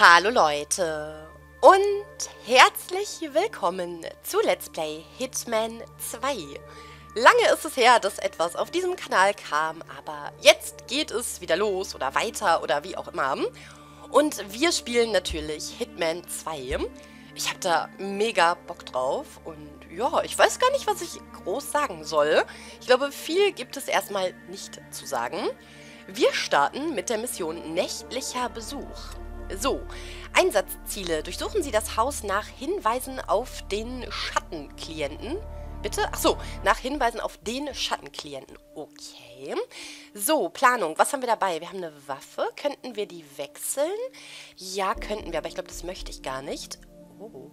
Hallo Leute und herzlich willkommen zu Let's Play Hitman 2. Lange ist es her, dass etwas auf diesem Kanal kam, aber jetzt geht es wieder los oder weiter oder wie auch immer. Und wir spielen natürlich Hitman 2. Ich habe da mega Bock drauf und ja, ich weiß gar nicht, was ich groß sagen soll. Ich glaube, viel gibt es erstmal nicht zu sagen. Wir starten mit der Mission Nächtlicher Besuch. So, Einsatzziele. Durchsuchen Sie das Haus nach Hinweisen auf den Schattenklienten. Bitte? Achso, nach Hinweisen auf den Schattenklienten. Okay. So, Planung. Was haben wir dabei? Wir haben eine Waffe. Könnten wir die wechseln? Ja, könnten wir, aber ich glaube, das möchte ich gar nicht. Oh.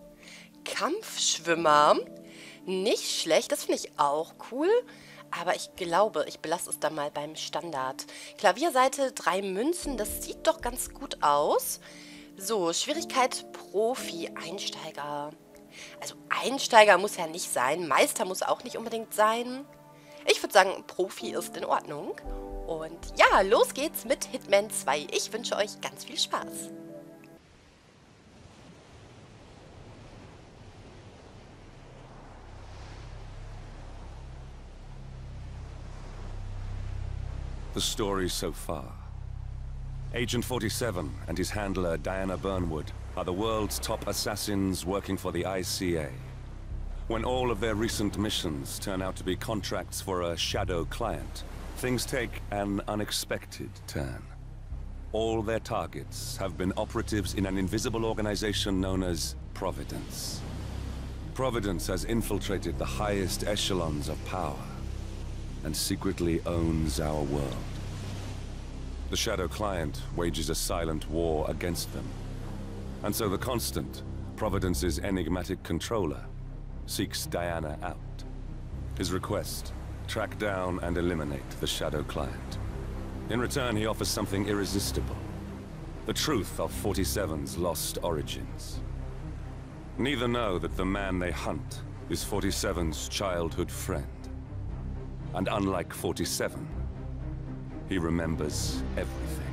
Kampfschwimmer. Nicht schlecht. Das finde ich auch cool. Aber ich glaube, ich belasse es dann mal beim Standard. Klavierseite, 3 Münzen, das sieht doch ganz gut aus. So, Schwierigkeit Profi, Einsteiger. Also Einsteiger muss ja nicht sein, Meister muss auch nicht unbedingt sein. Ich würde sagen, Profi ist in Ordnung. Und ja, los geht's mit Hitman 2. Ich wünsche euch ganz viel Spaß. The story so far. Agent 47 and his handler Diana Burnwood are the world's top assassins working for the ICA. When all of their recent missions turn out to be contracts for a shadow client, things take an unexpected turn. All their targets have been operatives in an invisible organization known as Providence. Providence has infiltrated the highest echelons of power and secretly owns our world. The Shadow Client wages a silent war against them. And so the Constant, Providence's enigmatic controller, seeks Diana out. His request, track down and eliminate the Shadow Client. In return, he offers something irresistible, the truth of 47's lost origins. Neither know that the man they hunt is 47's childhood friend. And unlike 47, he remembers everything.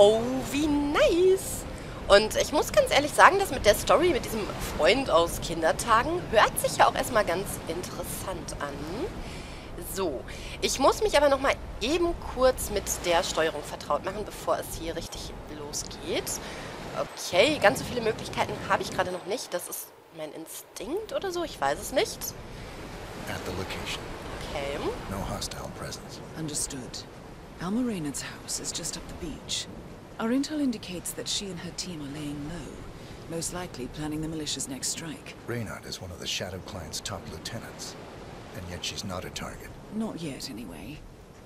Oh, wie nice! Und ich muss ganz ehrlich sagen, das mit der Story, mit diesem Freund aus Kindertagen, hört sich ja auch erstmal ganz interessant an. So, ich muss mich aber nochmal eben kurz mit der Steuerung vertraut machen, bevor es hier richtig losgeht. Okay, ganz so viele Möglichkeiten habe ich gerade noch nicht. Das ist mein Instinkt oder so, ich weiß es nicht. Okay. No hostile presence. Understood. Alma Reynard's house is just up the beach. Our intel indicates that she and her team are laying low, most likely planning the militia's next strike. Reynard is one of the Shadow Client's top lieutenants, and yet she's not a target. Not yet, anyway.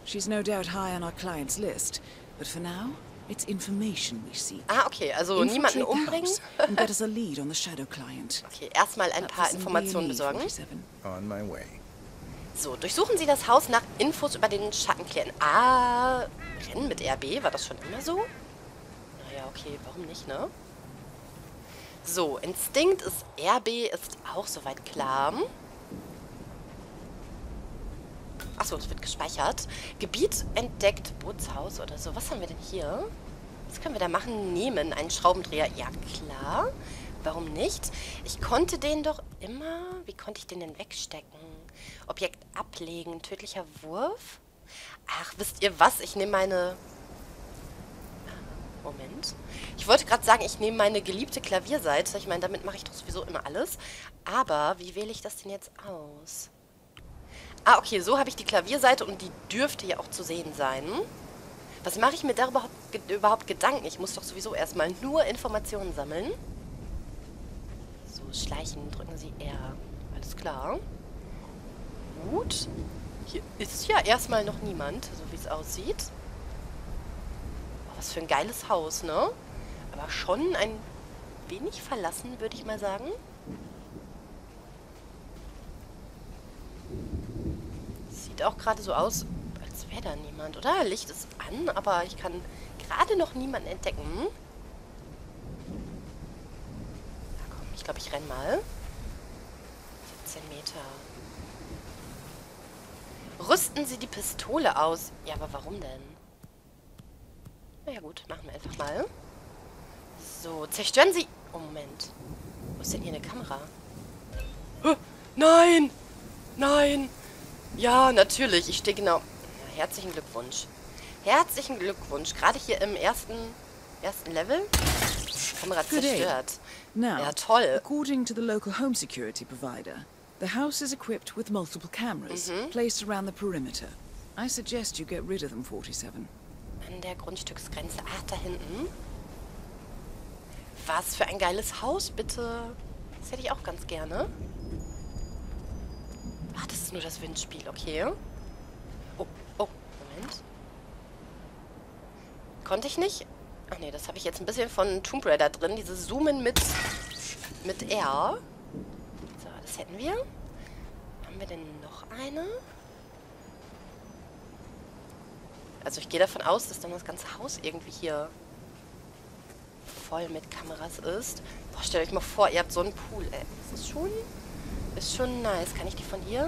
She's no doubt high on our client's list, but for now, it's information we seek. Ah, okay, also niemanden umbringen. And that is a lead on the Shadow Client. Okay, erstmal ein paar Informationen besorgen. On my way. So, durchsuchen Sie das Haus nach Infos über den Schattenklienten. Ah, Rennen mit RB, war das schon immer so? Naja, okay, warum nicht, ne? So, Instinkt ist RB, ist auch soweit klar. Achso, es wird gespeichert. Gebiet entdeckt, Bootshaus oder so. Was haben wir denn hier? Was können wir da machen? Nehmen, einen Schraubendreher. Ja, klar. Warum nicht? Ich konnte den doch immer... Wie konnte ich den denn wegstecken? Objekt ablegen. Tödlicher Wurf. Ach, wisst ihr was? Ich nehme meine... Moment. Ich wollte gerade sagen, ich nehme meine geliebte Klavierseite. Ich meine, damit mache ich doch sowieso immer alles. Aber wie wähle ich das denn jetzt aus? Ah, okay, so habe ich die Klavierseite und die dürfte ja auch zu sehen sein. Was mache ich mir darüber überhaupt Gedanken? Ich muss doch sowieso erstmal nur Informationen sammeln. So, schleichen, drücken Sie R. Alles klar. Gut. Hier ist ja erstmal noch niemand, so wie es aussieht. Was für ein geiles Haus, ne? Aber schon ein wenig verlassen, würde ich mal sagen. Sieht auch gerade so aus, als wäre da niemand, oder? Licht ist an, aber ich kann gerade noch niemanden entdecken. Na komm, ich glaube, ich renn mal. 17 Meter. Rüsten Sie die Pistole aus. Ja, aber warum denn? Na ja gut, machen wir einfach mal. So, zerstören Sie... Oh, Moment. Wo ist denn hier eine Kamera? Oh, nein! Nein! Ja, natürlich. Ich stehe genau... Ja, herzlichen Glückwunsch. Herzlichen Glückwunsch. Gerade hier im ersten Level. Kamera zerstört. Now, ja, toll. According to the local home security provider, the house is equipped with multiple cameras placed around the perimeter. I suggest you get rid of them, 47. An der Grundstücksgrenze. Ach, da hinten. Was für ein geiles Haus, bitte. Das hätte ich auch ganz gerne. Ach, das ist nur das Windspiel, okay. Oh, oh, Moment. Konnte ich nicht? Ach nee, das habe ich jetzt ein bisschen von Tomb Raider drin. Dieses Zoomen mit R. So, das hätten wir. Haben wir denn noch eine? Also ich gehe davon aus, dass dann das ganze Haus irgendwie hier voll mit Kameras ist. Boah, stellt euch mal vor, ihr habt so einen Pool, ey. Das ist schon nice. Kann ich die von hier?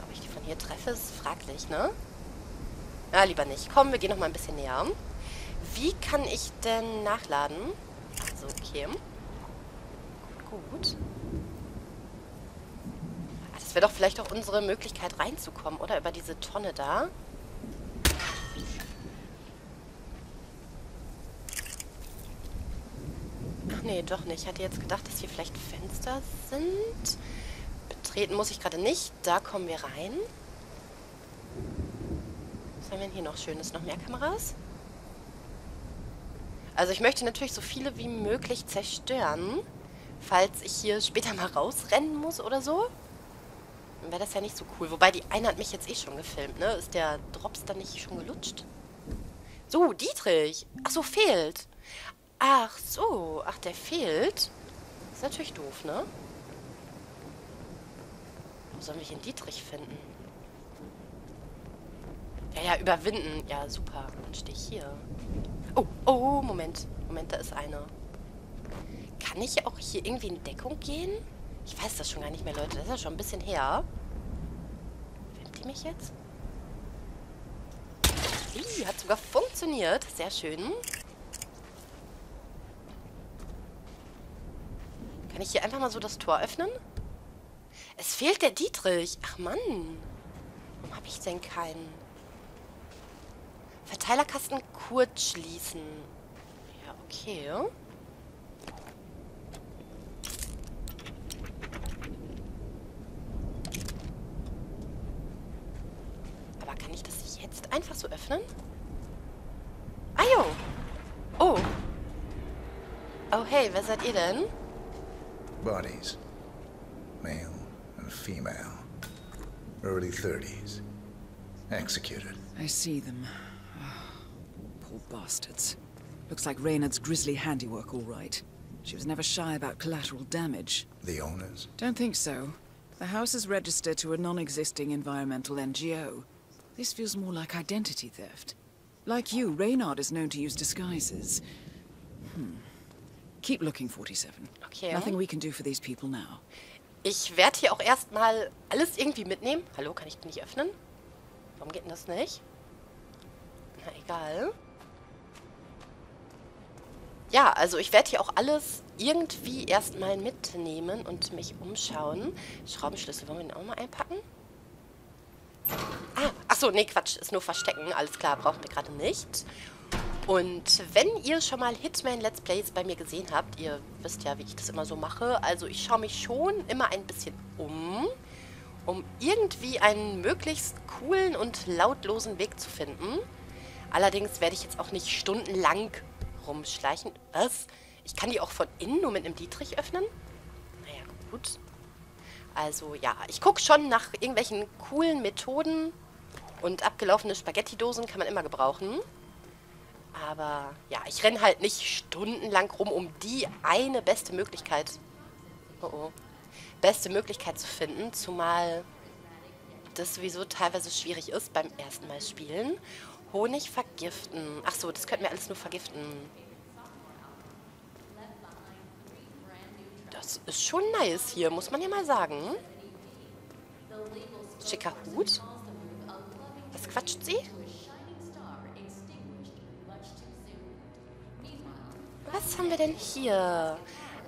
Ob ich die von hier treffe, ist fraglich, ne? Ja, lieber nicht. Komm, wir gehen noch mal ein bisschen näher. Wie kann ich denn nachladen? Also, okay. Gut. Das wäre doch vielleicht auch unsere Möglichkeit reinzukommen, oder? Über diese Tonne da. Nee, doch nicht. Ich hatte jetzt gedacht, dass hier vielleicht Fenster sind. Betreten muss ich gerade nicht. Da kommen wir rein. Was haben wir denn hier noch Schönes? Noch mehr Kameras? Also ich möchte natürlich so viele wie möglich zerstören. Falls ich hier später mal rausrennen muss oder so. Dann wäre das ja nicht so cool. Wobei, die eine hat mich jetzt eh schon gefilmt, ne? Ist der Drops dann nicht schon gelutscht? So, Dietrich. Ach so, fehlt. Ach so, ach, der fehlt. Ist natürlich doof, ne? Wo sollen wir den Dietrich finden? Ja, ja, überwinden. Ja, super. Dann stehe ich hier. Oh, oh, Moment. Moment, da ist einer. Kann ich auch hier irgendwie in Deckung gehen? Ich weiß das schon gar nicht mehr, Leute. Das ist ja schon ein bisschen her. Filmt die mich jetzt? Ih, hat sogar funktioniert. Sehr schön. Kann ich hier einfach mal so das Tor öffnen? Es fehlt der Dietrich. Ach Mann. Warum habe ich denn keinen? Verteilerkasten kurz schließen. Ja, okay. Aber kann ich das jetzt einfach so öffnen? Ah, jo. Oh. Oh, hey, wer seid ihr denn? Bodies, male and female, early 30s, executed. I see them. Oh, poor bastards. Looks like Reynard's grisly handiwork, all right. She was never shy about collateral damage. The owners? Don't think so. The house is registered to a non-existing environmental NGO. This feels more like identity theft. Like you, Reynard is known to use disguises. Keep looking, 47. Okay. Nothing we can do for these people now. Ich werde hier auch erstmal alles irgendwie mitnehmen. Hallo, kann ich den nicht öffnen? Warum geht denn das nicht? Na, egal. Ja, also ich werde hier auch alles irgendwie erstmal mitnehmen und mich umschauen. Schraubenschlüssel, wollen wir den auch mal einpacken? Ah, achso, nee, Quatsch, ist nur verstecken. Alles klar, brauchen wir gerade nicht. Und wenn ihr schon mal Hitman Let's Plays bei mir gesehen habt, ihr wisst ja, wie ich das immer so mache, also ich schaue mich schon immer ein bisschen um irgendwie einen möglichst coolen und lautlosen Weg zu finden. Allerdings werde ich jetzt auch nicht stundenlang rumschleichen. Was? Ich kann die auch von innen nur mit einem Dietrich öffnen? Naja, gut. Also ja, ich gucke schon nach irgendwelchen coolen Methoden und abgelaufene Spaghetti-Dosen kann man immer gebrauchen. Aber ja, ich renne halt nicht stundenlang rum, um die eine beste Möglichkeit... Oh oh. Beste Möglichkeit zu finden, zumal das sowieso teilweise schwierig ist beim ersten Mal spielen. Honig vergiften. Ach so, das könnten wir alles nur vergiften. Das ist schon nice hier, muss man ja mal sagen. Schicker Hut. Was quatscht sie? Was haben wir denn hier?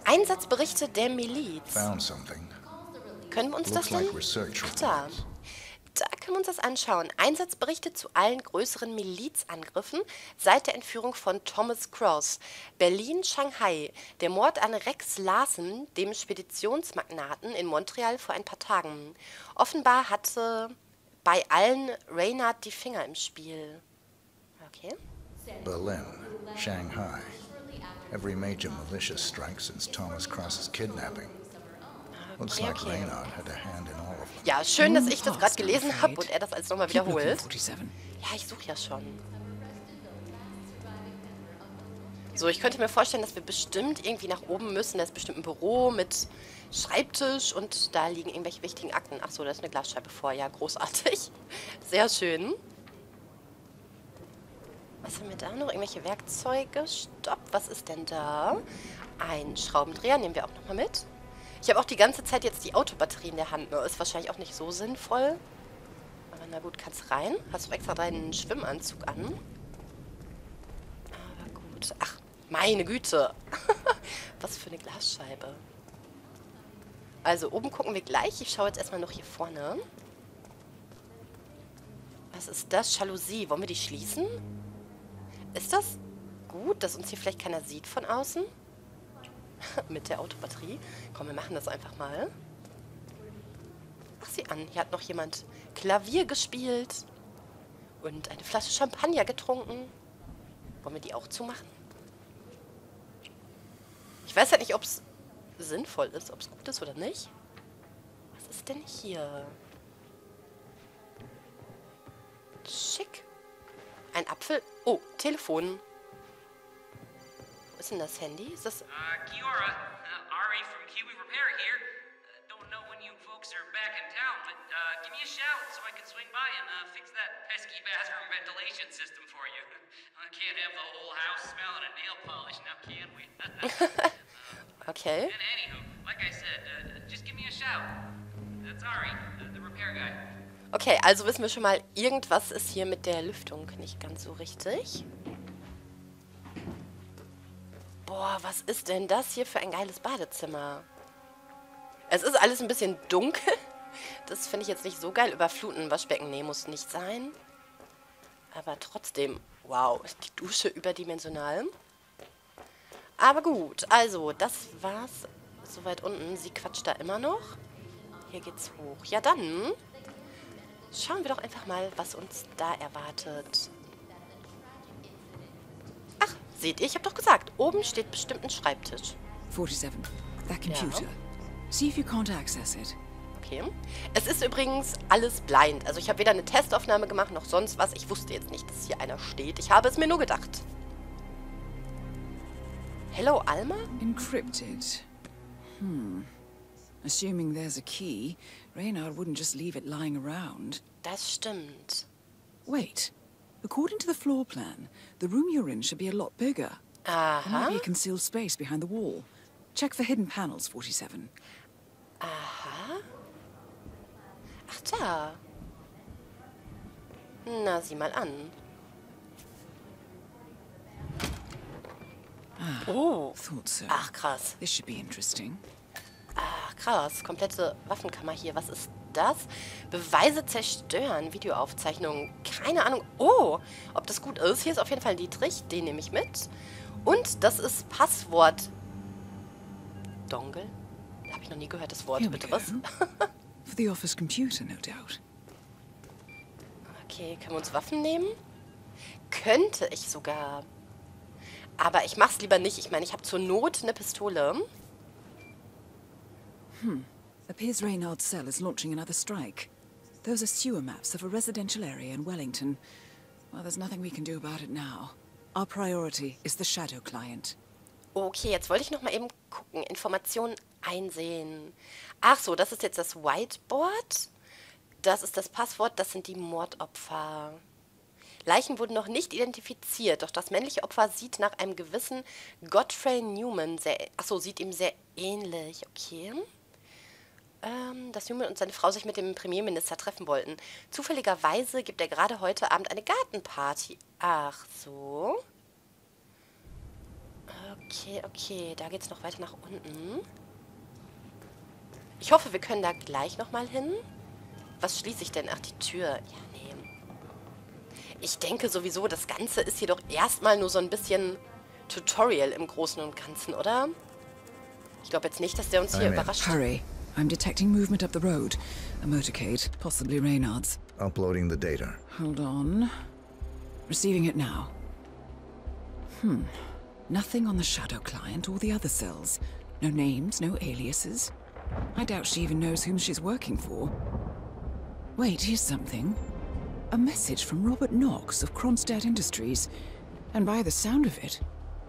Einsatzberichte der Miliz. Können wir uns das denn? Ach, da. Da können wir uns das anschauen. Einsatzberichte zu allen größeren Milizangriffen seit der Entführung von Thomas Cross. Berlin, Shanghai. Der Mord an Rex Larsen, dem Speditionsmagnaten in Montreal vor ein paar Tagen. Offenbar hatte bei allen Reynard die Finger im Spiel. Okay. Berlin, Shanghai. Every major militia strike since Thomas Cross's kidnapping. Looks like Reynard had a hand in all of them. Ja, schön, dass ich das gerade gelesen habe und er das alles nochmal wiederholt. Ja, ich suche ja schon. So, ich könnte mir vorstellen, dass wir bestimmt irgendwie nach oben müssen. Da ist bestimmt ein Büro mit Schreibtisch und da liegen irgendwelche wichtigen Akten. Achso, da ist eine Glasscheibe vor. Ja, großartig. Sehr schön. Was haben wir da noch? Irgendwelche Werkzeuge? Stopp, was ist denn da? Ein Schraubendreher nehmen wir auch nochmal mit. Ich habe auch die ganze Zeit jetzt die Autobatterie in der Hand. Ne? Ist wahrscheinlich auch nicht so sinnvoll. Aber na gut, kannst rein. Hast du extra deinen Schwimmanzug an? Aber gut. Ach, meine Güte. Was für eine Glasscheibe. Also oben gucken wir gleich. Ich schaue jetzt erstmal noch hier vorne. Was ist das? Jalousie. Wollen wir die schließen? Ist das gut, dass uns hier vielleicht keiner sieht von außen? Mit der Autobatterie. Komm, wir machen das einfach mal. Mach sie an. Hier hat noch jemand Klavier gespielt. Und eine Flasche Champagner getrunken. Wollen wir die auch zumachen? Ich weiß halt nicht, ob es sinnvoll ist, ob es gut ist oder nicht. Was ist denn hier? Schick. Ein Apfel. Oh, Telefon. Wo ist denn das Handy? Ist das... Kiora, Ari from Kiwi Repair here. Don't know when you folks are back in town, but give me a shout so I can swing by and fix that pesky bathroom ventilation system for you. I can't have the whole house smelling of nail polish now, can we? Okay. And anywho, like I said, just give me a shout. That's Ari, the repair guy. Okay, also wissen wir schon mal, irgendwas ist hier mit der Lüftung nicht ganz so richtig. Boah, was ist denn das hier für ein geiles Badezimmer? Es ist alles ein bisschen dunkel. Das finde ich jetzt nicht so geil. Überfluten, Waschbecken, nee, muss nicht sein. Aber trotzdem, wow, ist die Dusche überdimensional. Aber gut, also, das war's. So weit unten, sie quatscht da immer noch. Hier geht's hoch. Ja, dann... Schauen wir doch einfach mal, was uns da erwartet. Ach, seht ihr, ich habe doch gesagt, oben steht bestimmt ein Schreibtisch. 47, that computer. Ja. See if you can't access it. Okay. Es ist übrigens alles blind. Also ich habe weder eine Testaufnahme gemacht, noch sonst was. Ich wusste jetzt nicht, dass hier einer steht. Ich habe es mir nur gedacht. Hello, Alma? Encrypted. Hm. Assuming there's a key, Reynard wouldn't just leave it lying around. Das stimmt. Wait. According to the floor plan, the room you're in should be a lot bigger. Aha. There might be a concealed space behind the wall. Check for hidden panels, 47. Aha. Ach da. Na, sieh mal an. Ah, oh. Thought so. Ach, krass. This should be interesting. Ach, krass. Komplette Waffenkammer hier. Was ist das? Beweise zerstören. Videoaufzeichnung. Keine Ahnung. Oh, ob das gut ist. Hier ist auf jeden Fall ein Dietrich. Den nehme ich mit. Und das ist Passwort. Dongle? Habe ich noch nie gehört, das Wort. Bitte was? For the office computer, no doubt. Okay, können wir uns Waffen nehmen? Könnte ich sogar. Aber ich mach's lieber nicht. Ich meine, ich habe zur Not eine Pistole. Hmm. Appears Reynard's cell is launching another strike. Those are sewer maps of a residential area in Wellington. Well, there's nothing we can do about it now. Our priority is the Shadow Client. Okay, jetzt wollte ich noch mal eben gucken. Informationen einsehen. Ach so, das ist jetzt das Whiteboard. Das ist das Passwort. Das sind die Mordopfer. Leichen wurden noch nicht identifiziert, doch das männliche Opfer sieht nach einem gewissen Godfrey Newman sehr... Achso, sieht ihm sehr ähnlich. Okay. Dass Newman und seine Frau sich mit dem Premierminister treffen wollten. Zufälligerweise gibt er gerade heute Abend eine Gartenparty. Ach so. Okay, okay. Da geht's noch weiter nach unten. Ich hoffe, wir können da gleich nochmal hin. Was schließe ich denn? Ach, die Tür. Ja, nee. Ich denke sowieso, das Ganze ist jedoch erstmal nur so ein bisschen Tutorial im Großen und Ganzen, oder? Ich glaube jetzt nicht, dass der uns hier überrascht. Hurry. I'm detecting movement up the road. A motorcade, possibly Reynard's. Uploading the data. Hold on. Receiving it now. Hmm. Nothing on the Shadow Client or the other cells. No names, no aliases. I doubt she even knows whom she's working for. Wait, here's something. A message from Robert Knox of Kronstadt Industries. And by the sound of it,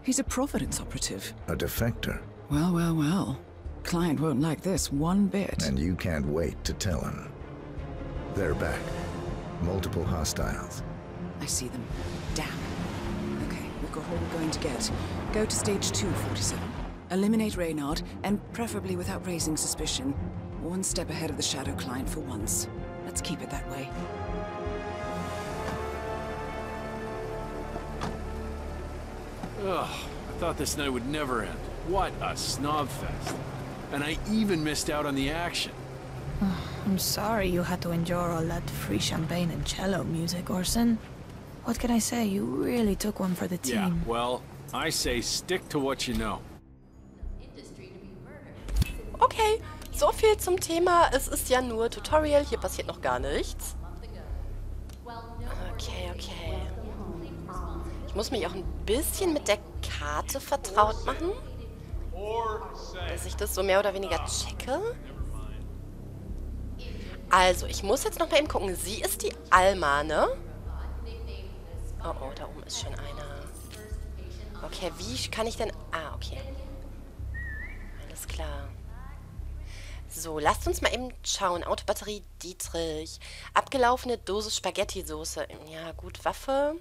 he's a Providence operative. A defector. Well, well, well. Client won't like this one bit. And you can't wait to tell him. They're back. Multiple hostiles. I see them. Damn. Okay, we've got all we're going to get. Go to stage 247. Eliminate Reynard, and preferably without raising suspicion. One step ahead of the Shadow Client for once. Let's keep it that way. Ugh, I thought this night would never end. What a snob fest. And I even missed out on the action. I'm sorry you had to endure all that free champagne and cello music, Orson. What can I say? You really took one for the team. Yeah, well, I say stick to what you know. Okay, so viel zum Thema. Es ist ja nur Tutorial, hier passiert noch gar nichts. Okay, okay. Ich muss mich auch ein bisschen mit der Karte vertraut machen. Dass ich das so mehr oder weniger checke. Also, ich muss jetzt noch mal eben gucken. Sie ist die Alma, ne? Oh, oh, da oben ist schon einer. Okay, wie kann ich denn... Ah, okay. Alles klar. So, lasst uns mal eben schauen. Autobatterie Dietrich. Abgelaufene Dose Spaghetti-Soße. Ja, gut, Waffe...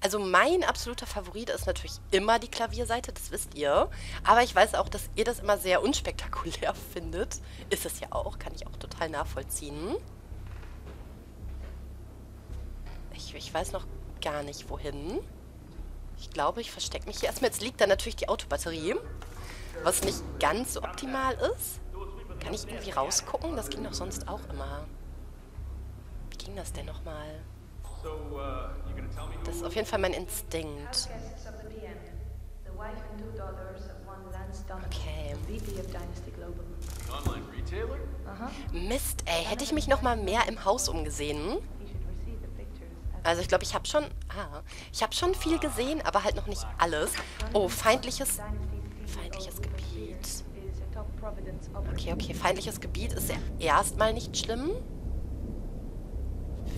Also mein absoluter Favorit ist natürlich immer die Klavierseite, das wisst ihr. Aber ich weiß auch, dass ihr das immer sehr unspektakulär findet. Ist es ja auch, kann ich auch total nachvollziehen. Ich weiß noch gar nicht, wohin. Ich glaube, ich verstecke mich hier erstmal. Jetzt liegt da natürlich die Autobatterie, was nicht ganz so optimal ist. Kann ich irgendwie rausgucken? Das ging doch sonst auch immer. Wie ging das denn nochmal? Das ist auf jeden Fall mein Instinkt. Okay. Mist, ey. Hätte ich mich noch mal mehr im Haus umgesehen. Also ich glaube, ich habe schon... Ah, ich habe schon viel gesehen, aber halt noch nicht alles. Oh, feindliches... Feindliches Gebiet. Okay, okay. Feindliches Gebiet ist ja erstmal nicht schlimm.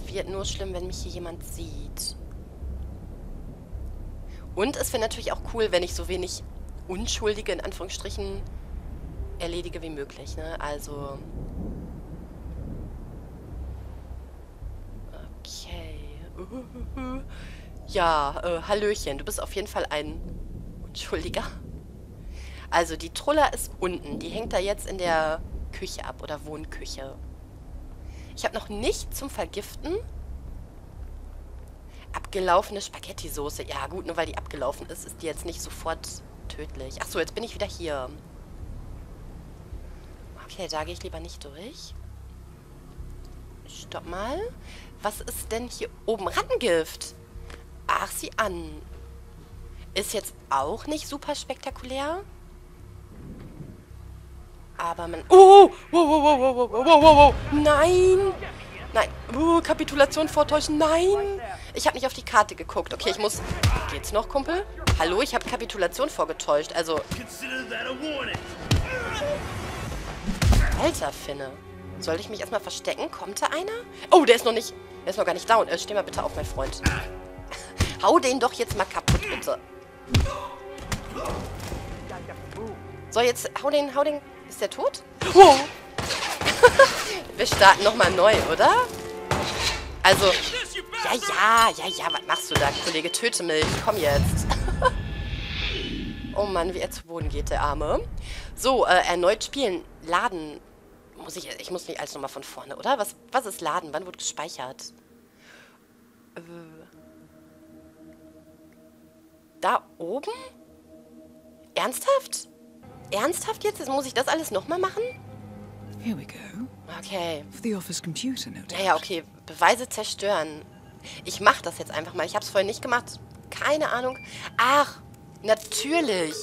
Wird nur schlimm, wenn mich hier jemand sieht. Und es wäre natürlich auch cool, wenn ich so wenig Unschuldige, in Anführungsstrichen, erledige wie möglich, ne? Also... Okay. Ja, Hallöchen, du bist auf jeden Fall ein Unschuldiger. Also, die Trulla ist unten. Die hängt da jetzt in der Küche ab, oder Wohnküche. Ich habe noch nicht zum Vergiften. Abgelaufene Spaghetti-Soße. Ja gut, nur weil die abgelaufen ist, ist die jetzt nicht sofort tödlich. Achso, jetzt bin ich wieder hier. Okay, da gehe ich lieber nicht durch. Stopp mal. Was ist denn hier oben? Rattengift. Ach, sieh an. Ist jetzt auch nicht super spektakulär. Aber man... Oh! Wow, wow, wow, wow, wow, wow, wow, wow. Nein! Nein! Kapitulation vortäuschen! Nein! Ich habe nicht auf die Karte geguckt. Okay, ich muss... Geht's noch, Kumpel? Hallo, ich habe Kapitulation vorgetäuscht. Also... Alter Finne. Soll ich mich erstmal verstecken? Kommt da einer? Oh, der ist noch nicht... Der ist noch gar nicht down. Steh mal bitte auf, mein Freund. Hau den doch jetzt mal kaputt, bitte. So, jetzt hau den, hau den. Ist der tot? Wow. Wir starten nochmal neu, oder? Also, ja, was machst du da, Kollege? Töte mich, komm jetzt. Oh Mann, wie er zu Boden geht, der Arme. So, erneut spielen. Laden. Ich muss nicht alles nochmal von vorne, oder? Was ist Laden? Wann wird gespeichert? Da oben? Ernsthaft? Ernsthaft jetzt? Jetzt muss ich das alles nochmal machen? Here we go. Okay. For the office computer, no doubt. Naja, okay. Beweise zerstören. Ich mach das jetzt einfach mal. Ich hab's vorhin nicht gemacht. Keine Ahnung. Ach, natürlich.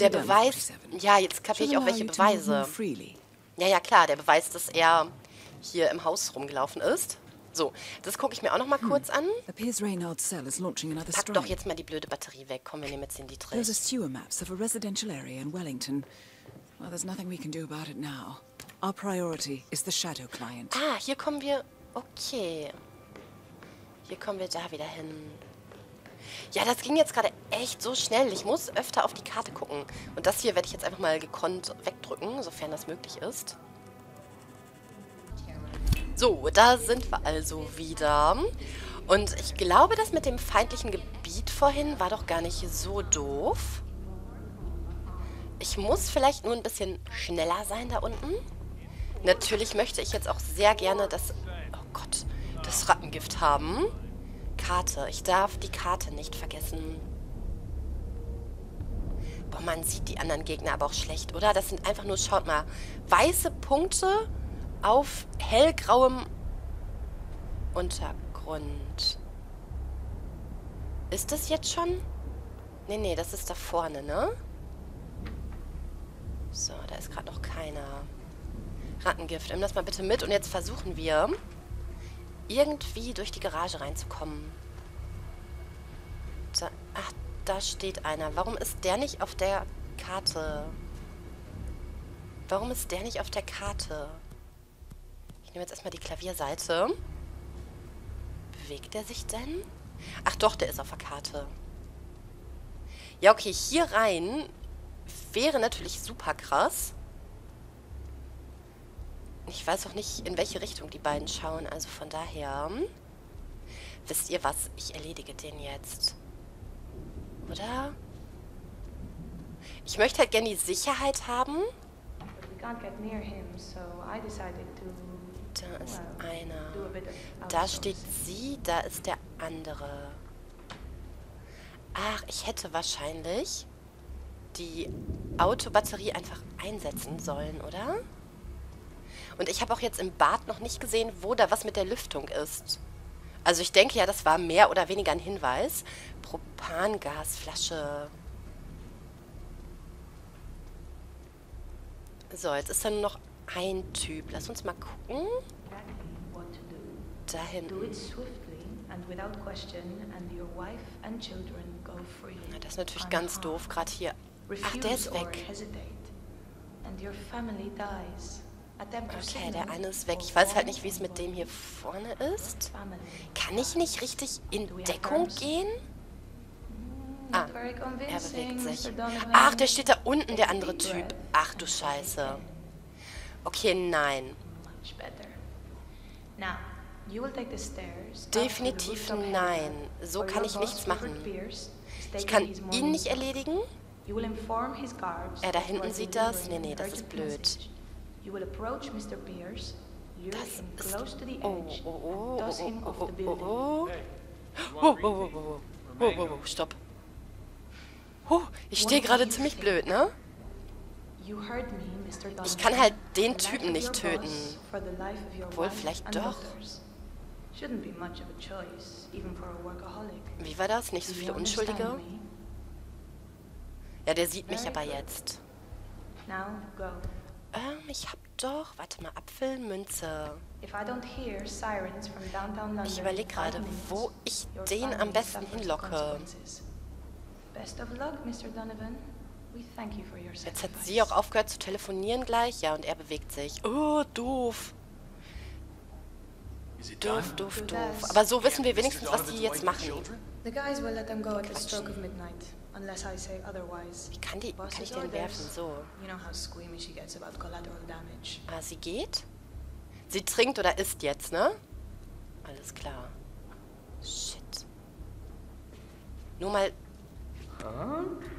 Der Beweis... Ja, jetzt kapiere ich auch, welche Beweise. Ja, ja, klar. Der Beweis, dass er hier im Haus rumgelaufen ist. So, das gucke ich mir auch noch mal kurz an. Pack doch jetzt mal die blöde Batterie weg. Komm, wir nehmen jetzt den Dietrich. Those are sewer maps of a residential area in Wellington. Well, there's nothing we can do about it now. Our priority is the Shadow Client. Ah, hier kommen wir... Okay. Hier kommen wir da wieder hin. Ja, das ging jetzt gerade echt so schnell. Ich muss öfter auf die Karte gucken. Und das hier werde ich jetzt einfach mal gekonnt wegdrücken, sofern das möglich ist. So, da sind wir also wieder. Und ich glaube, das mit dem feindlichen Gebiet vorhin war doch gar nicht so doof. Ich muss vielleicht nur ein bisschen schneller sein da unten. Natürlich möchte ich jetzt auch sehr gerne das... Oh Gott, das Rattengift haben. Karte. Ich darf die Karte nicht vergessen. Boah, man sieht die anderen Gegner aber auch schlecht, oder? Das sind einfach nur, schaut mal, weiße Punkte auf hellgrauem Untergrund. Ist das jetzt schon? Nee, nee, das ist da vorne, ne? So, da ist gerade noch keiner. Rattengift, nimm das mal bitte mit. Und jetzt versuchen wir... irgendwie durch die Garage reinzukommen. Da, ach, da steht einer. Warum ist der nicht auf der Karte? Warum ist der nicht auf der Karte? Ich nehme jetzt erstmal die Klavierseite. Bewegt er sich denn? Ach doch, der ist auf der Karte. Ja, okay, hier rein wäre natürlich super krass. Ich weiß auch nicht, in welche Richtung die beiden schauen. Also von daher... Wisst ihr was? Ich erledige den jetzt. Oder? Ich möchte halt gerne die Sicherheit haben. Da ist einer. Da steht sie, da ist der andere. Ach, ich hätte wahrscheinlich die Autobatterie einfach einsetzen sollen, oder? Und ich habe auch jetzt im Bad noch nicht gesehen, wo da was mit der Lüftung ist. Also ich denke ja, das war mehr oder weniger ein Hinweis. Propangasflasche. So, jetzt ist da nur noch ein Typ. Lass uns mal gucken. Da hinten. Na, das ist natürlich ganz doof, gerade hier. Ach, der ist weg. Okay, der eine ist weg. Ich weiß halt nicht, wie es mit dem hier vorne ist. Kann ich nicht richtig in Deckung gehen? Ah, er bewegt sich. Ach, der steht da unten, der andere Typ. Ach du Scheiße. Okay, nein. Definitiv nein. So kann ich nichts machen. Ich kann ihn nicht erledigen. Er da hinten sieht das. Nee, nee, das ist blöd. You will approach Mr. Pierce, lure him close to the edge, and toss him off the building. Oh, stopp. Oh, ich stehe gerade ziemlich blöd, ne? Ich kann halt den Typen nicht töten. Obwohl, vielleicht doch. Wie war das? Nicht so viele Unschuldige? Ja, der sieht mich aber jetzt. Ich hab doch... Warte mal, Apfel, Münze. Ich überlege gerade, wo ich den am besten hinlocke. Jetzt hat sie auch aufgehört zu telefonieren gleich. Ja, und er bewegt sich. Oh, doof. Doof, doof, doof. Aber so wissen wir wenigstens, was die jetzt machen. The guys will let them go at the stroke of midnight, unless I say otherwise. Wie kann ich den werfen so? You know how squeamy she gets about collateral damage. Ah, sie geht? Sie trinkt oder isst jetzt, ne? Alles klar. Shit. Nur mal.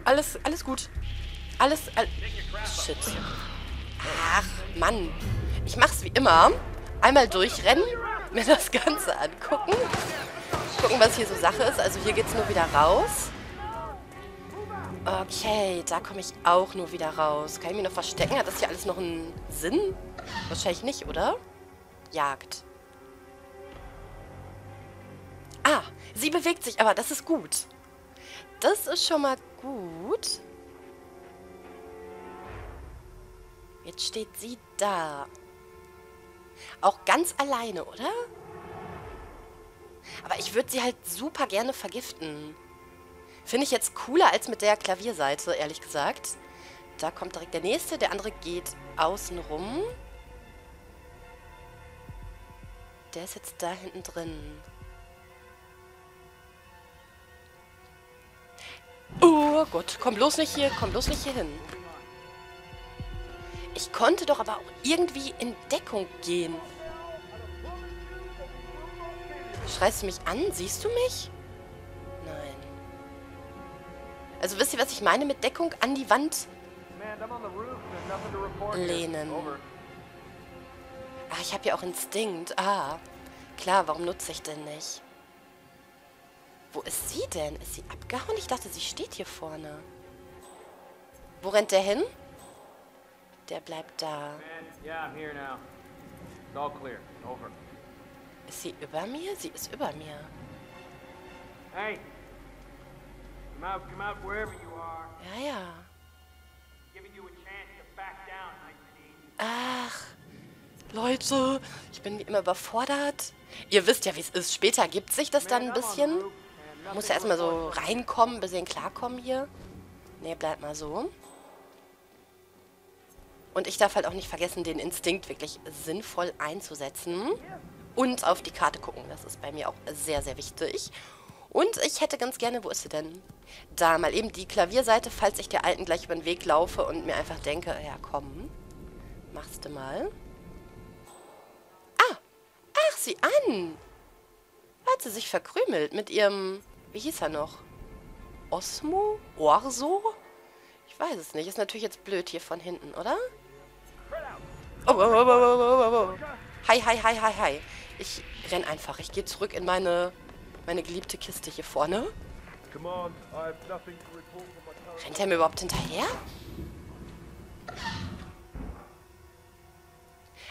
Alles gut. Shit. Ach, Mann. Ich mach's wie immer. Einmal durchrennen, mir das Ganze angucken. Gucken, was hier so Sache ist. Also hier geht's nur wieder raus. Okay, da komme ich auch nur wieder raus. Kann ich mich noch verstecken? Hat das hier alles noch einen Sinn? Wahrscheinlich nicht, oder? Jagd. Ah, sie bewegt sich, aber das ist gut. Das ist schon mal gut. Jetzt steht sie da. Auch ganz alleine, oder? Aber ich würde sie halt super gerne vergiften. Finde ich jetzt cooler als mit der Klavierseite, ehrlich gesagt. Da kommt direkt der nächste, der andere geht außen rum. Der ist jetzt da hinten drin. Oh Gott, komm bloß nicht hier hin. Ich konnte doch aber auch irgendwie in Deckung gehen. Schreist du mich an? Siehst du mich? Nein. Also wisst ihr, was ich meine mit Deckung? An die Wand lehnen. Ach, ich habe ja auch Instinkt. Ah, klar, warum nutze ich denn nicht? Wo ist sie denn? Ist sie abgehauen? Ich dachte, sie steht hier vorne. Wo rennt der hin? Der bleibt da. Ist sie über mir? Sie ist über mir. Hey! Come out wherever you are. Ja, ja. Ach, Leute, ich bin wie immer überfordert. Ihr wisst ja, wie es ist. Später gibt sich das dann ein bisschen. Man muss ja erstmal so reinkommen, ein bisschen klarkommen hier. Ne, bleibt mal so. Und ich darf halt auch nicht vergessen, den Instinkt wirklich sinnvoll einzusetzen. Und auf die Karte gucken. Das ist bei mir auch sehr, sehr wichtig. Und ich hätte ganz gerne, wo ist sie denn? Da mal eben die Klavierseite, falls ich der Alten gleich über den Weg laufe und mir einfach denke, ja komm, machst du mal. Ah, ach, sieh an. Hat sie sich verkrümelt mit ihrem, wie hieß er noch? Osmo? Orso? Ich weiß es nicht. Ist natürlich jetzt blöd hier von hinten, oder? Oh. Hi. Ich renn einfach. Ich gehe zurück in meine geliebte Kiste hier vorne. Rennt er mir überhaupt hinterher?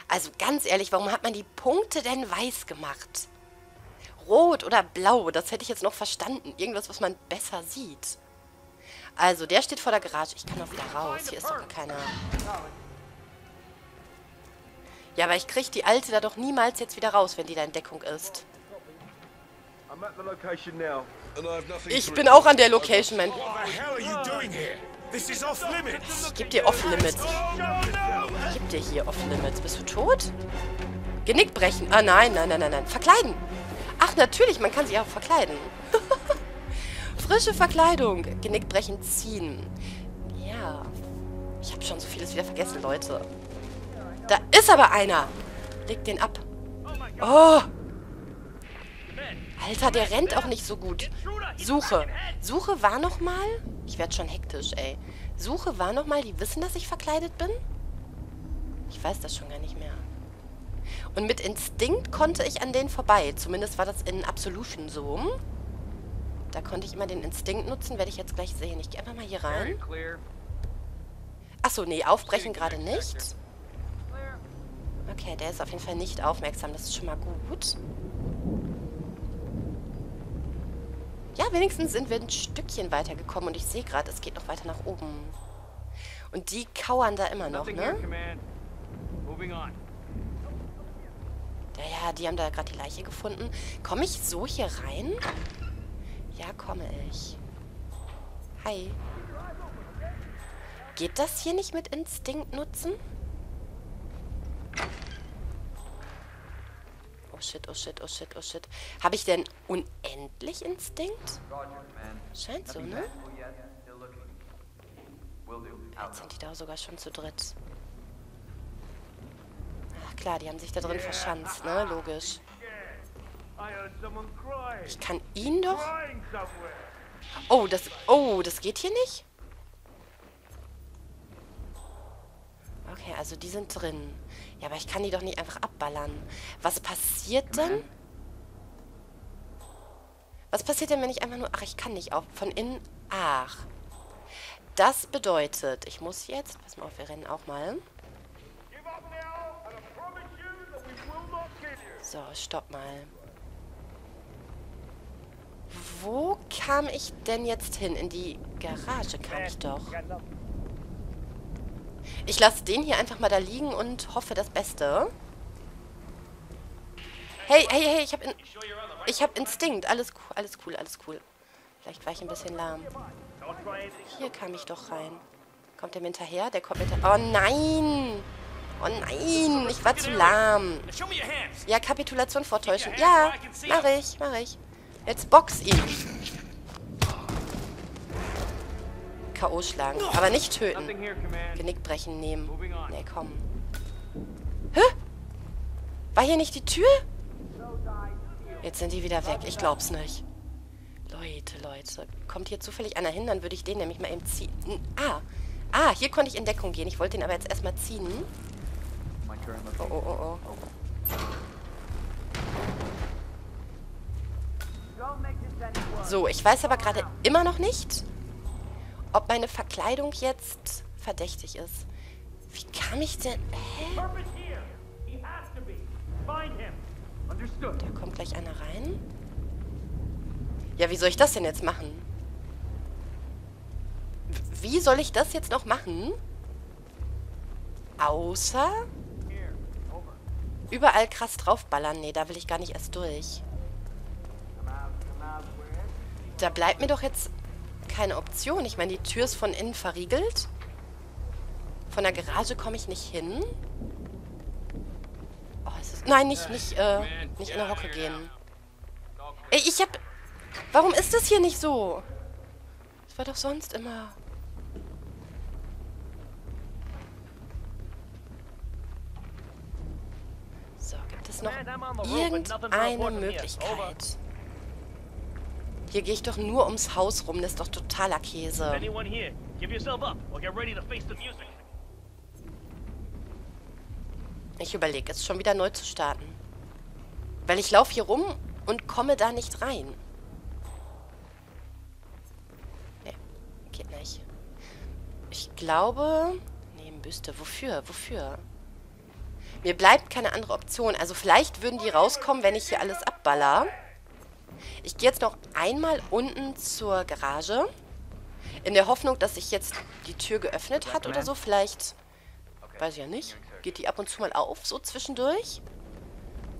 Also ganz ehrlich, warum hat man die Punkte denn weiß gemacht? Rot oder blau, das hätte ich jetzt noch verstanden. Irgendwas, was man besser sieht. Also, der steht vor der Garage. Ich kann auch wieder raus. Hier ist doch gar keiner. Ja, aber ich kriege die Alte da doch niemals jetzt wieder raus, wenn die da in Deckung ist. Ich bin auch an der Location, man. Ich geb dir Off-Limits. Ich geb dir hier Off-Limits. Bist du tot? Genick brechen. Ah, nein. Verkleiden. Ach, natürlich, man kann sich auch verkleiden. Frische Verkleidung. Genick brechen, ziehen. Ja. Ich habe schon so vieles wieder vergessen, Leute. Da ist aber einer. Leg den ab. Oh. Alter, der rennt auch nicht so gut. Suche. Suche war nochmal. Ich werde schon hektisch, ey. Suche war nochmal. Die wissen, dass ich verkleidet bin? Ich weiß das schon gar nicht mehr. Und mit Instinkt konnte ich an denen vorbei. Zumindest war das in Absolution so. Da konnte ich immer den Instinkt nutzen. Werde ich jetzt gleich sehen. Ich gehe einfach mal hier rein. Achso, nee, aufbrechen gerade nicht. Okay, der ist auf jeden Fall nicht aufmerksam. Das ist schon mal gut. Ja, wenigstens sind wir ein Stückchen weitergekommen. Und ich sehe gerade, es geht noch weiter nach oben. Und die kauern da immer noch, ne? Ja, die haben da gerade die Leiche gefunden. Komme ich so hier rein? Ja, komme ich. Hi. Geht das hier nicht mit Instinkt nutzen? Oh, shit, oh shit, oh shit, oh shit. Habe ich denn unendlich Instinkt? Scheint so, ne? Jetzt sind die da sogar schon zu dritt. Ach klar, die haben sich da drin verschanzt, ne? Logisch. Ich kann ihn doch... Oh, das geht hier nicht? Okay, also die sind drin. Ja, aber ich kann die doch nicht einfach abballern. Was passiert denn? Was passiert denn, wenn ich einfach nur... Ach, ich kann nicht auf... Von innen... Ach. Das bedeutet, ich muss jetzt... Pass mal auf, wir rennen auch mal. So, stopp mal. Wo kam ich denn jetzt hin? In die Garage kam ich doch. Ich lasse den hier einfach mal da liegen und hoffe das Beste. Hey, hey, hey, ich hab Instinkt. Alles cool, alles cool, alles cool. Vielleicht war ich ein bisschen lahm. Hier kam ich doch rein. Kommt der mir hinterher? Der kommt hinterher. Oh nein! Oh nein! Ich war zu lahm. Ja, Kapitulation vortäuschen. Ja, mach ich, mach ich. Jetzt box ihn. K.O. schlagen. Aber nicht töten. Genickbrechen nehmen. Nee, komm. Hä? War hier nicht die Tür? Jetzt sind die wieder weg. Ich glaub's nicht. Leute, Leute. Kommt hier zufällig einer hin, dann würde ich den nämlich mal eben ziehen. Ah. Ah, hier konnte ich in Deckung gehen. Ich wollte den aber jetzt erstmal ziehen. Oh, oh, oh, oh. So, ich weiß aber gerade immer noch nicht, ob meine Verkleidung jetzt verdächtig ist. Wie kam ich denn... Hä? Da kommt gleich einer rein. Ja, wie soll ich das denn jetzt machen? Wie soll ich das jetzt noch machen? Außer... Überall krass draufballern. Nee, da will ich gar nicht erst durch. Da bleibt mir doch jetzt keine Option. Ich meine, die Tür ist von innen verriegelt. Von der Garage komme ich nicht hin. Oh, es ist... Nein, nicht in der Hocke gehen. Ey, ich hab... Warum ist das hier nicht so? Das war doch sonst immer... So, gibt es noch irgendeine Möglichkeit? Hier gehe ich doch nur ums Haus rum, das ist doch totaler Käse. Ich überlege, es schon wieder neu zu starten. Weil ich laufe hier rum und komme da nicht rein. Nee, geht nicht. Ich glaube... Nebenbüste, wofür? Wofür? Mir bleibt keine andere Option. Also vielleicht würden die rauskommen, wenn ich hier alles abballer. Ich gehe jetzt noch einmal unten zur Garage. In der Hoffnung, dass sich jetzt die Tür geöffnet hat oder so. Vielleicht, weiß ich ja nicht, geht die ab und zu mal auf, so zwischendurch.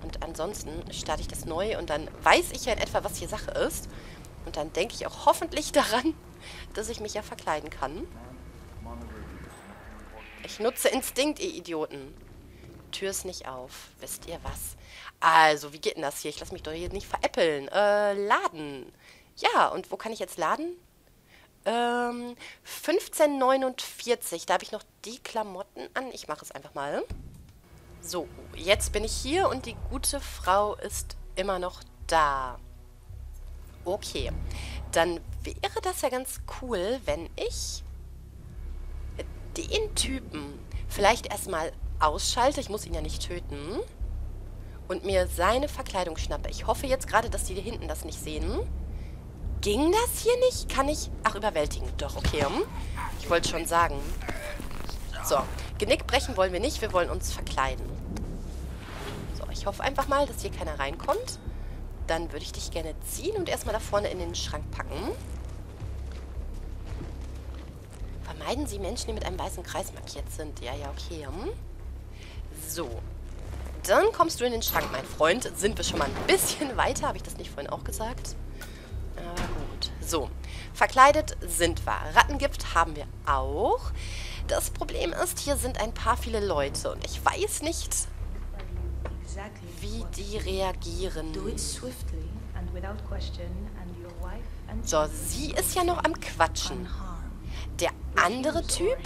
Und ansonsten starte ich das neu und dann weiß ich ja in etwa, was hier Sache ist. Und dann denke ich auch hoffentlich daran, dass ich mich ja verkleiden kann. Ich nutze Instinkt, ihr Idioten. Tür ist nicht auf. Wisst ihr was? Also, wie geht denn das hier? Ich lasse mich doch hier nicht veräppeln. Laden. Ja, und wo kann ich jetzt laden? 1549. Da habe ich noch die Klamotten an. Ich mache es einfach mal. So, jetzt bin ich hier und die gute Frau ist immer noch da. Okay. Dann wäre das ja ganz cool, wenn ich den Typen vielleicht erstmal ausschalte. Ich muss ihn ja nicht töten. Und mir seine Verkleidung schnappe. Ich hoffe jetzt gerade, dass die hier hinten das nicht sehen. Ging das hier nicht? Kann ich... Ach, überwältigen. Doch, okay. Ich wollte schon sagen. So, Genick brechen wollen wir nicht. Wir wollen uns verkleiden. So, ich hoffe einfach mal, dass hier keiner reinkommt. Dann würde ich dich gerne ziehen und erstmal da vorne in den Schrank packen. Vermeiden Sie Menschen, die mit einem weißen Kreis markiert sind. Ja, ja, okay. So. Dann kommst du in den Schrank, mein Freund. Sind wir schon mal ein bisschen weiter? Habe ich das nicht vorhin auch gesagt? Gut. So. Verkleidet sind wir. Rattengift haben wir auch. Das Problem ist, hier sind ein paar viele Leute. Und ich weiß nicht, wie die reagieren. So, sie ist ja noch am Quatschen. Der andere Typ...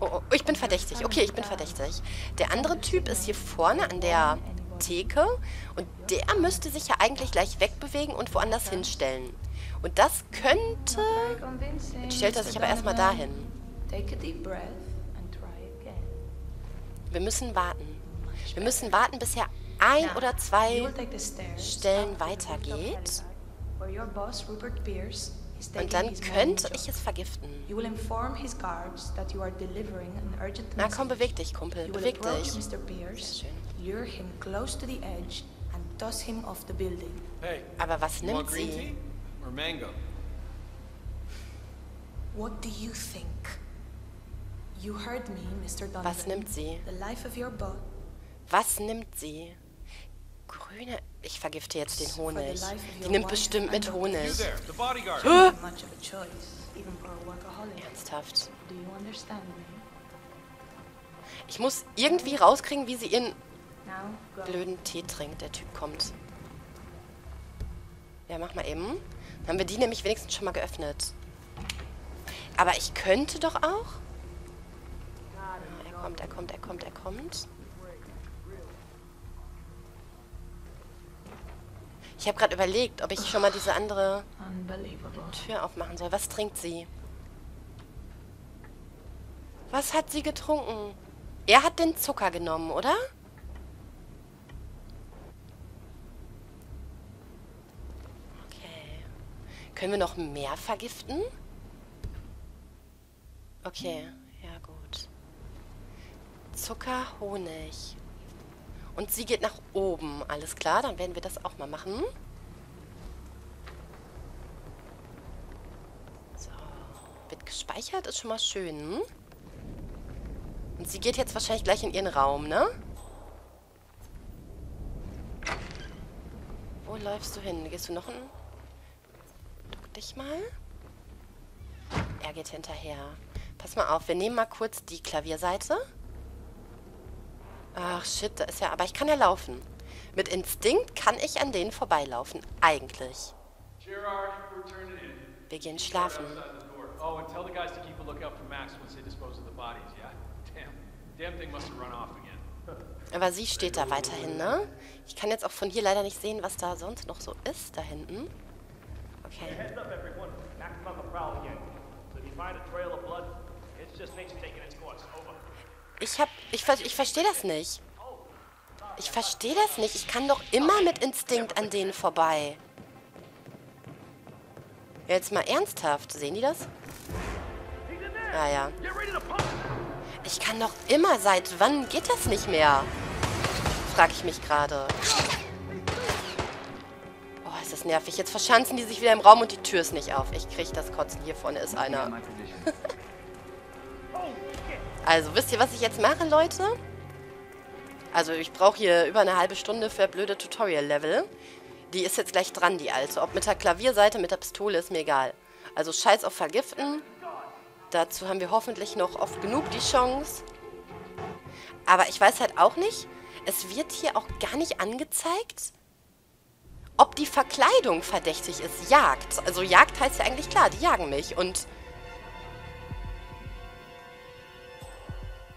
Oh, ich bin verdächtig. Okay, ich bin verdächtig. Der andere Typ ist hier vorne an der Theke und der müsste sich ja eigentlich gleich wegbewegen und woanders hinstellen. Und das könnte... Jetzt stellt er sich aber erstmal dahin. Wir müssen warten. Wir müssen warten, bis er ein oder zwei Stellen weitergeht. Und dann könnte ich es vergiften. Na komm, beweg dich, Kumpel. Beweg dich. Sehr schön. Aber was nimmt sie? Was nimmt sie? Was nimmt sie? Grüne... Ich vergifte jetzt den Honig. Die nimmt bestimmt mit Honig. Huh? Ernsthaft. Ich muss irgendwie rauskriegen, wie sie ihren blöden Tee trinkt. Der Typ kommt. Ja, mach mal eben. Dann haben wir die nämlich wenigstens schon mal geöffnet. Aber ich könnte doch auch... Er kommt, er kommt, er kommt, er kommt. Ich habe gerade überlegt, ob ich schon mal diese andere Tür aufmachen soll. Was trinkt sie? Was hat sie getrunken? Er hat den Zucker genommen, oder? Okay. Können wir noch mehr vergiften? Okay, ja gut. Zucker, Honig. Und sie geht nach oben. Alles klar, dann werden wir das auch mal machen. So. Wird gespeichert, ist schon mal schön. Und sie geht jetzt wahrscheinlich gleich in ihren Raum, ne? Wo läufst du hin? Gehst du noch hin? Duck dich mal. Er geht hinterher. Pass mal auf, wir nehmen mal kurz die Klavierseite. Ach, shit, da ist ja... Aber ich kann ja laufen. Mit Instinkt kann ich an denen vorbeilaufen. Eigentlich. Wir gehen schlafen. Aber sie steht da weiterhin, ne? Ich kann jetzt auch von hier leider nicht sehen, was da sonst noch so ist, da hinten. Okay. Ich verstehe das nicht. Ich verstehe das nicht. Ich kann doch immer mit Instinkt an denen vorbei. Jetzt mal ernsthaft. Sehen die das? Ah ja. Ich kann doch immer... Seit wann geht das nicht mehr? Frage ich mich gerade. Oh, ist das nervig. Jetzt verschanzen die sich wieder im Raum und die Tür ist nicht auf. Ich kriege das Kotzen. Hier vorne ist einer. Also, wisst ihr, was ich jetzt mache, Leute? Also, ich brauche hier über eine halbe Stunde für blöde Tutorial-Level. Die ist jetzt gleich dran, die Alte. Ob mit der Klavierseite, mit der Pistole, ist mir egal. Also, scheiß auf Vergiften. Dazu haben wir hoffentlich noch oft genug die Chance. Aber ich weiß halt auch nicht, es wird hier auch gar nicht angezeigt, ob die Verkleidung verdächtig ist. Jagd. Also, Jagd heißt ja eigentlich klar, die jagen mich. Und...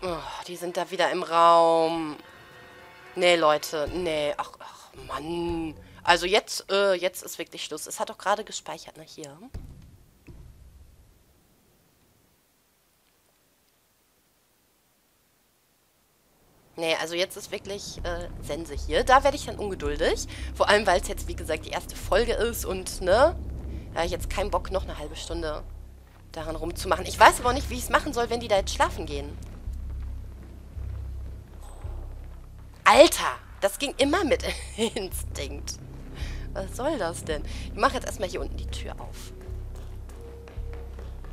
Oh, die sind da wieder im Raum. Nee, Leute, nee. Ach Mann. Also jetzt ist wirklich Schluss. Es hat doch gerade gespeichert, ne? Hier. Nee, also jetzt ist wirklich Sense hier. Da werde ich dann ungeduldig. Vor allem, weil es jetzt, wie gesagt, die erste Folge ist und, ne? Da habe ich jetzt keinen Bock, noch eine halbe Stunde daran rumzumachen. Ich weiß aber auch nicht, wie ich es machen soll, wenn die da jetzt schlafen gehen. Alter, das ging immer mit Instinkt. Was soll das denn? Ich mache jetzt erstmal hier unten die Tür auf.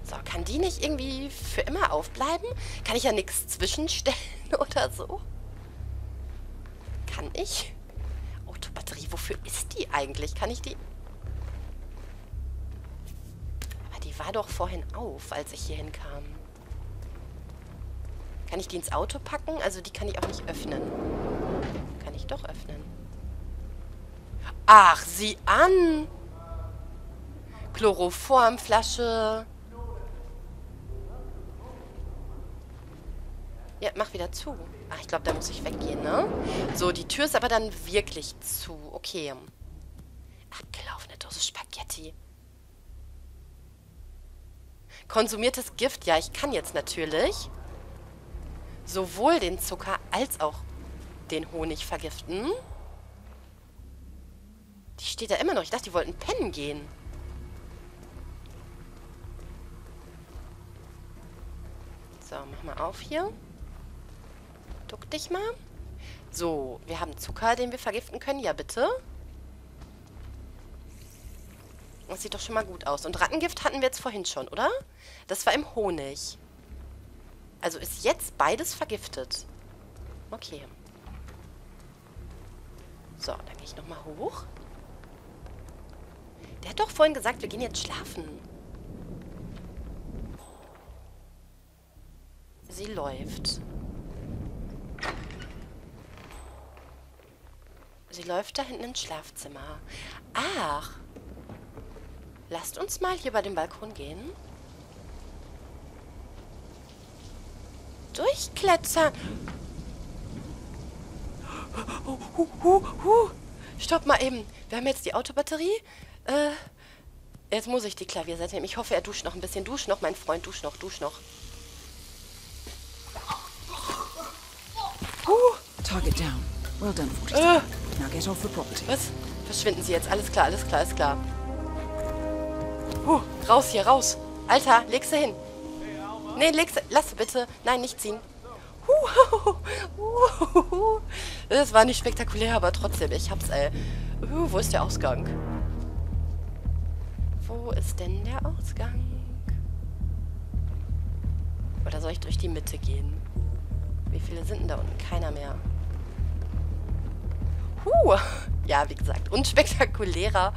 So, kann die nicht irgendwie für immer aufbleiben? Kann ich ja nichts zwischenstellen oder so? Kann ich? Autobatterie, wofür ist die eigentlich? Kann ich die... Aber die war doch vorhin auf, als ich hier hinkam. Kann ich die ins Auto packen? Also die kann ich auch nicht öffnen. Kann ich eigentlich doch öffnen. Ach, sieh an! Chloroformflasche. Ja, mach wieder zu. Ach, ich glaube, da muss ich weggehen, ne? So, die Tür ist aber dann wirklich zu. Okay. Abgelaufene Dose Spaghetti. Konsumiertes Gift. Ja, ich kann jetzt natürlich sowohl den Zucker als auch den Honig vergiften. Die steht da immer noch. Ich dachte, die wollten pennen gehen. So, mach mal auf hier. Duck dich mal. So, wir haben Zucker, den wir vergiften können. Ja, bitte. Das sieht doch schon mal gut aus. Und Rattengift hatten wir jetzt vorhin schon, oder? Das war im Honig. Also ist jetzt beides vergiftet. Okay. So, dann gehe ich nochmal hoch. Der hat doch vorhin gesagt, wir gehen jetzt schlafen. Sie läuft. Sie läuft da hinten ins Schlafzimmer. Ach. Lasst uns mal hier bei dem Balkon gehen. Durchklettern. Stopp mal eben. Wir haben jetzt die Autobatterie. Jetzt muss ich die Klavierseite nehmen. Ich hoffe, er duscht noch ein bisschen. Dusch noch, mein Freund. Dusch noch, dusch noch. Target down. Well done, now get off the property. Was? Verschwinden Sie jetzt. Alles klar, alles klar, alles klar. Raus hier, raus. Alter, leg sie hin. Nee, leg sie. Lass sie bitte. Nein, nicht ziehen. Das war nicht spektakulär, aber trotzdem. Ich hab's, ey. Wo ist der Ausgang? Wo ist denn der Ausgang? Oder soll ich durch die Mitte gehen? Wie viele sind denn da unten? Keiner mehr. Ja, wie gesagt, unspektakulärer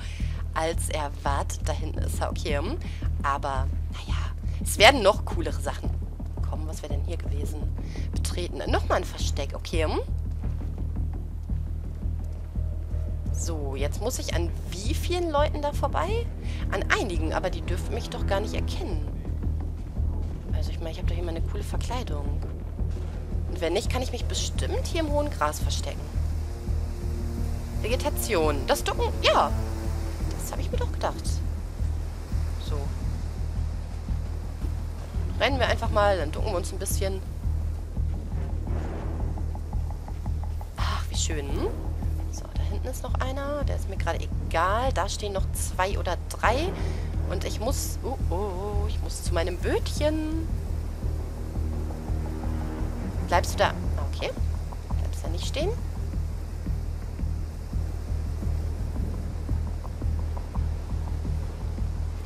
als erwartet. Da hinten ist er, okay. Aber, naja, es werden noch coolere Sachen kommen. Was wäre denn hier gewesen? Betreten. Nochmal ein Versteck, okay. So, jetzt muss ich an wie vielen Leuten da vorbei? An einigen, aber die dürfen mich doch gar nicht erkennen. Also ich meine, ich habe doch hier mal eine coole Verkleidung. Und wenn nicht, kann ich mich bestimmt hier im hohen Gras verstecken. Vegetation. Das Ducken, ja. Das habe ich mir doch gedacht. So. Rennen wir einfach mal, dann ducken wir uns ein bisschen. Ach, wie schön. So, da hinten ist noch einer. Der ist mir gerade egal. Da stehen noch 2 oder 3. Und ich muss... Oh, ich muss zu meinem Bötchen. Bleibst du da? Okay. Bleibst da nicht stehen.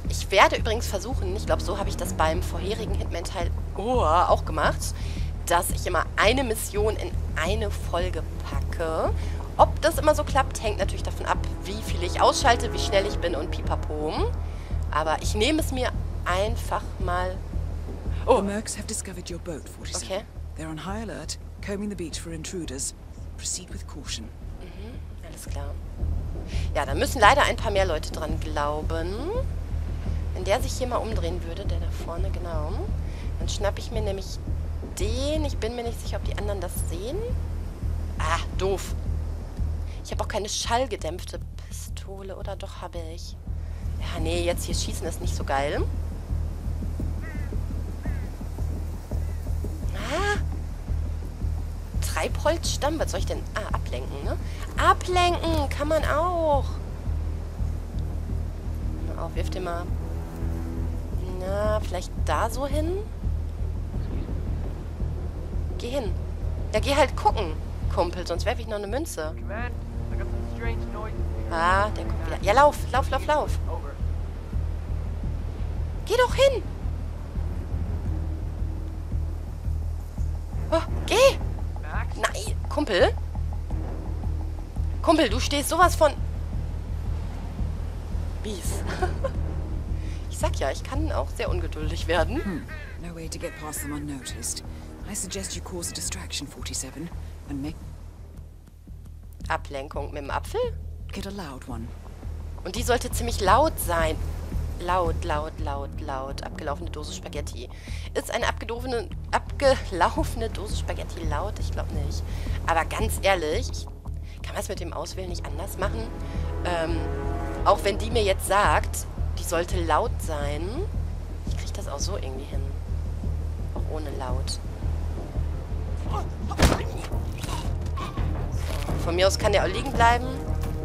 Ich werde übrigens versuchen, ich glaube, so habe ich das beim vorherigen Hitman-Teil auch gemacht, dass ich immer eine Mission in eine Folge packe. Ob das immer so klappt, hängt natürlich davon ab, wie viel ich ausschalte, wie schnell ich bin und pipapo. Aber ich nehme es mir einfach mal... Oh! Okay. Alles klar. Ja, da müssen leider ein paar mehr Leute dran glauben. Wenn der sich hier mal umdrehen würde, der da vorne, genau. Dann schnappe ich mir nämlich den. Ich bin mir nicht sicher, ob die anderen das sehen. Ah, doof. Ich habe auch keine schallgedämpfte Pistole. Oder doch, habe ich. Ja, nee, jetzt hier schießen ist nicht so geil. Ah. Treibholzstamm. Was soll ich denn? Ah, ablenken, ne? Ablenken kann man auch. Mal auf, wirf den mal... Na, vielleicht da so hin? Geh hin. Ja, geh halt gucken, Kumpel, sonst werfe ich noch eine Münze. Ah, der kommt wieder. Ja, lauf, lauf, lauf, lauf. Geh doch hin! Oh, geh! Nein, Kumpel! Kumpel, du stehst sowas von... Bies. Ich sag ja, ich kann auch sehr ungeduldig werden. No way to get past them unnoticed. I suggest you cause a distraction, 47, and make... Ablenkung mit dem Apfel? Und die sollte ziemlich laut sein. Laut, laut, laut, laut. Abgelaufene Dose Spaghetti. Ist eine abgelaufene Dose Spaghetti laut? Ich glaube nicht. Aber ganz ehrlich, kann man es mit dem Auswählen nicht anders machen? Auch wenn die mir jetzt sagt, die sollte laut sein. Ich kriege das auch so irgendwie hin. Auch ohne laut. So, von mir aus kann der auch liegen bleiben.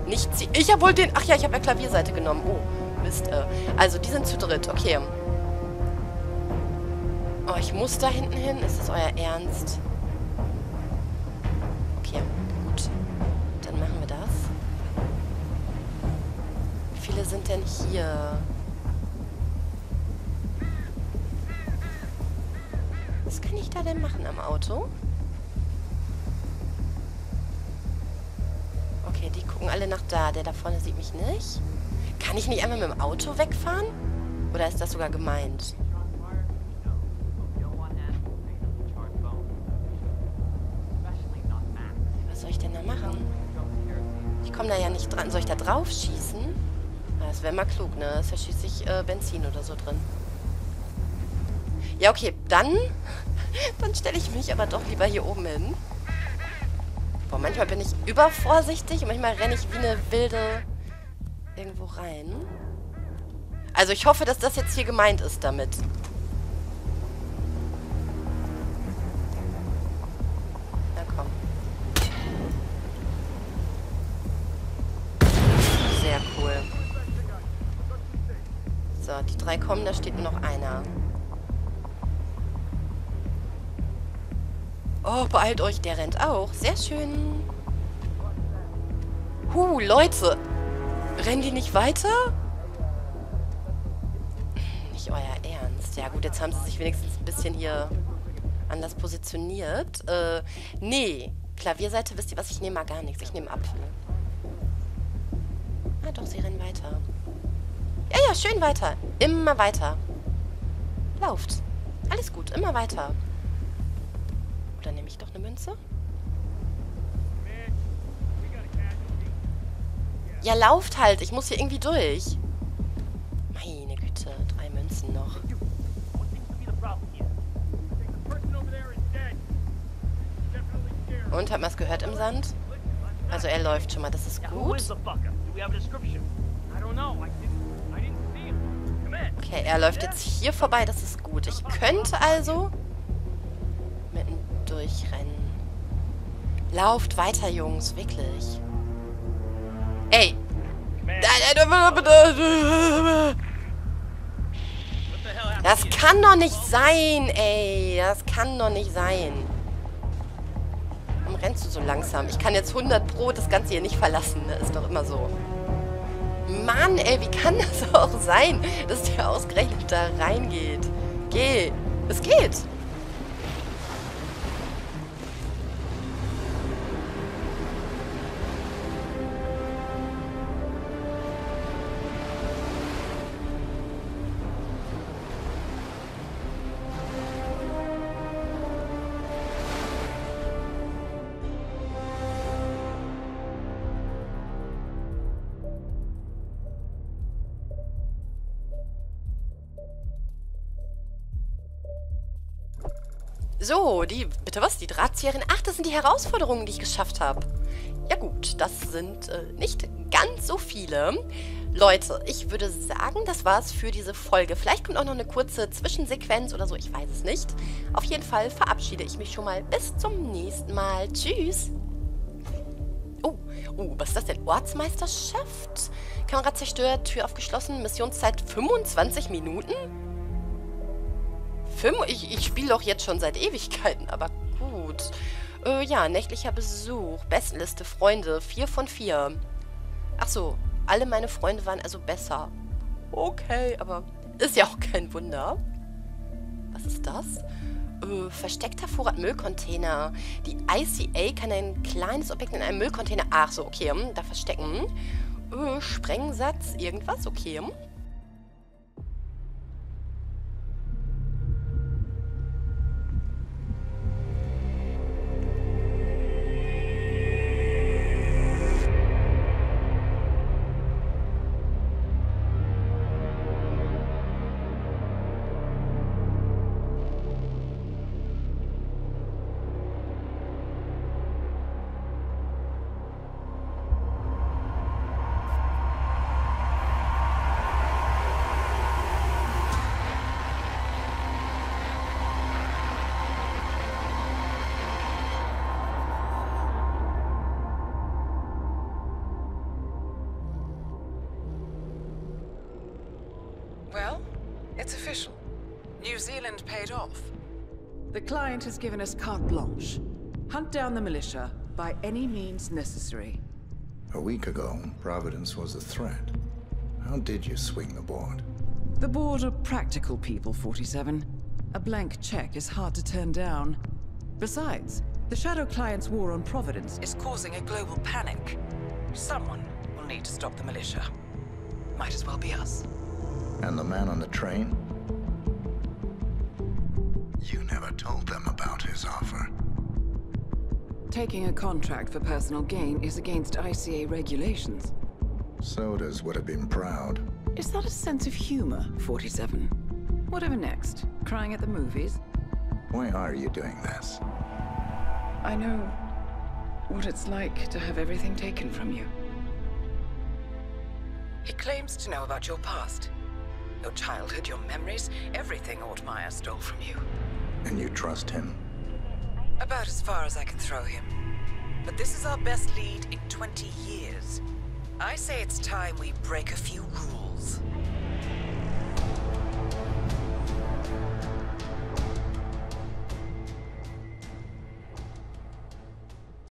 Nicht sie. Ich habe wohl den... Ach ja, ich habe ja Klavierseite genommen. Oh. Mist. Also, die sind zu dritt. Okay. Oh, ich muss da hinten hin. Ist das euer Ernst? Okay, gut. Dann machen wir das. Wie viele sind denn hier? Was kann ich da denn machen am Auto? Okay, die gucken alle nach da. Der da vorne sieht mich nicht. Kann ich nicht einmal mit dem Auto wegfahren? Oder ist das sogar gemeint? Was soll ich denn da machen? Ich komme da ja nicht dran. Soll ich da drauf schießen? Das wäre mal klug, ne? Das ist ja schließlich Benzin oder so drin. Ja, okay, dann... Dann stelle ich mich aber doch lieber hier oben hin. Boah, manchmal bin ich übervorsichtig und manchmal renne ich wie eine wilde... irgendwo rein. Also ich hoffe, dass das jetzt hier gemeint ist damit. Na komm. Sehr cool. So, die drei kommen, da steht nur noch einer. Oh, beeilt euch, der rennt auch. Sehr schön. Leute. Rennen die nicht weiter? Nicht euer Ernst. Ja gut, jetzt haben sie sich wenigstens ein bisschen hier anders positioniert. Nee. Klavierseite, wisst ihr was? Ich nehme mal gar nichts. Ich nehme Apfel. Ah doch, sie rennen weiter. Ja, ja, schön weiter. Immer weiter. Lauft. Alles gut, immer weiter. Oder nehme ich doch eine Münze? Ja, lauft halt. Ich muss hier irgendwie durch. Meine Güte, 3 Münzen noch. Und, hat man es gehört im Sand? Also er läuft schon mal, das ist gut. Okay, er läuft jetzt hier vorbei, das ist gut. Ich könnte also mitten durchrennen. Lauft weiter, Jungs, wirklich. Ey! Das kann doch nicht sein, ey! Das kann doch nicht sein! Warum rennst du so langsam? Ich kann jetzt 100% das Ganze hier nicht verlassen, ne? Ist doch immer so. Mann, ey, wie kann das auch sein, dass der ausgerechnet da reingeht? Geh! Es geht! So, die... Bitte was? Die Drahtzieherin? Ach, das sind die Herausforderungen, die ich geschafft habe. Ja gut, das sind nicht ganz so viele. Leute, ich würde sagen, das war's für diese Folge. Vielleicht kommt auch noch eine kurze Zwischensequenz oder so, ich weiß es nicht. Auf jeden Fall verabschiede ich mich schon mal. Bis zum nächsten Mal. Tschüss. Oh, was ist das denn? Ortsmeisterschaft? Kamera zerstört, Tür aufgeschlossen, Missionszeit 25 Minuten? Ich spiele doch jetzt schon seit Ewigkeiten, aber gut. Ja, nächtlicher Besuch, Bestenliste, Freunde, 4 von 4. Ach so, alle meine Freunde waren also besser. Okay, aber ist ja auch kein Wunder. Was ist das? Versteckter Vorrat Müllcontainer. Die ICA kann ein kleines Objekt in einem Müllcontainer... Ach so, okay, da verstecken. Sprengsatz, irgendwas, okay. It's official. New Zealand paid off. The client has given us carte blanche. Hunt down the militia by any means necessary. A week ago, Providence was a threat. How did you swing the board? The board are practical people, 47. A blank check is hard to turn down. Besides, the Shadow Client's war on Providence is causing a global panic. Someone will need to stop the militia. Might as well be us. And the man on the train? You never told them about his offer. Taking a contract for personal gain is against ICA regulations. Sodas would have been proud. Is that a sense of humor, 47? Whatever next? Crying at the movies? Why are you doing this? I know what it's like to have everything taken from you. He claims to know about your past. Your childhood, your memories, everything Ortmeyer stole from you. And you trust him? About as far as I can throw him. But this is our best lead in 20 years. I say it's time we break a few rules.